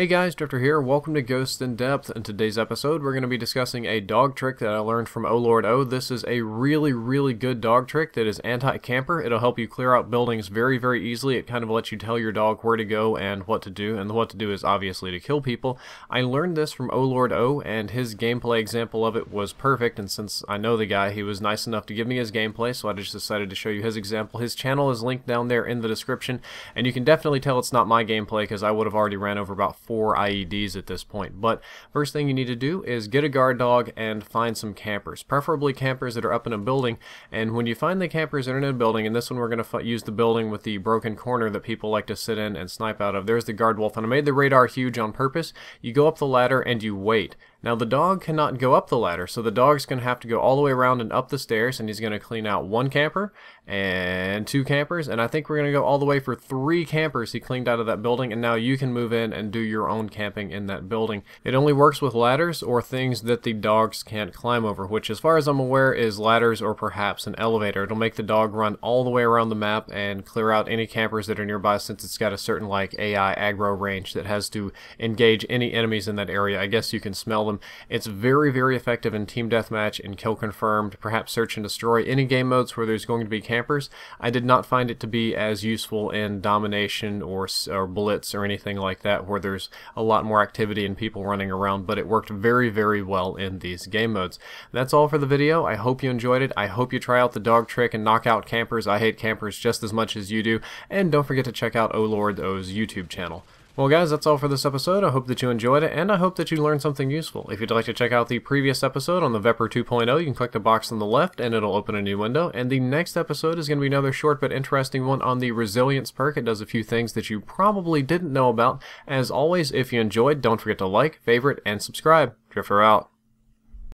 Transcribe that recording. Hey guys, Drift0r here, welcome to Ghosts in Depth. In today's episode we're going to be discussing a dog trick that I learned from oL0rdo. This is a really good dog trick that is anti-camper. It'll help you clear out buildings very easily. It kind of lets you tell your dog where to go and what to do, and what to do is obviously to kill people. I learned this from oL0rdo and his gameplay example of it was perfect, and since I know the guy, he was nice enough to give me his gameplay, so I just decided to show you his example. His channel is linked down there in the description, and you can definitely tell it's not my gameplay because I would have already ran over about 4 IEDs at this point. But first thing you need to do is get a guard dog and find some campers, preferably campers that are up in a building. And when you find the campers that are in a building, and this one we're going to use the building with the broken corner that people like to sit in and snipe out of. There's the guard wolf, and I made the radar huge on purpose. You go up the ladder and you wait. Now the dog cannot go up the ladder, so the dog's going to have to go all the way around and up the stairs, and he's going to clean out one camper and 2 campers, and I think we're going to go all the way for 3 campers he cleaned out of that building, and now you can move in and do your own camping in that building. It only works with ladders or things that the dogs can't climb over, which as far as I'm aware is ladders or perhaps an elevator. It'll make the dog run all the way around the map and clear out any campers that are nearby, since it's got a certain like AI aggro range that has to engage any enemies in that area. I guess you can smell them. It's very effective in team deathmatch and kill confirmed, perhaps search and destroy, any game modes where there's going to be campers. I did not find it to be as useful in domination or blitz or anything like that, where there's a lot more activity and people running around, but it worked very well in these game modes. That's all for the video. I hope you enjoyed it. I hope you try out the dog trick and knock out campers. I hate campers just as much as you do, and don't forget to check out oL0rdo's YouTube channel. Well guys, that's all for this episode. I hope that you enjoyed it, and I hope that you learned something useful. If you'd like to check out the previous episode on the Vepr 2.0, you can click the box on the left and it'll open a new window. And the next episode is going to be another short but interesting one on the resilience perk. It does a few things that you probably didn't know about. As always, if you enjoyed, don't forget to like, favorite, and subscribe. Drift0r out.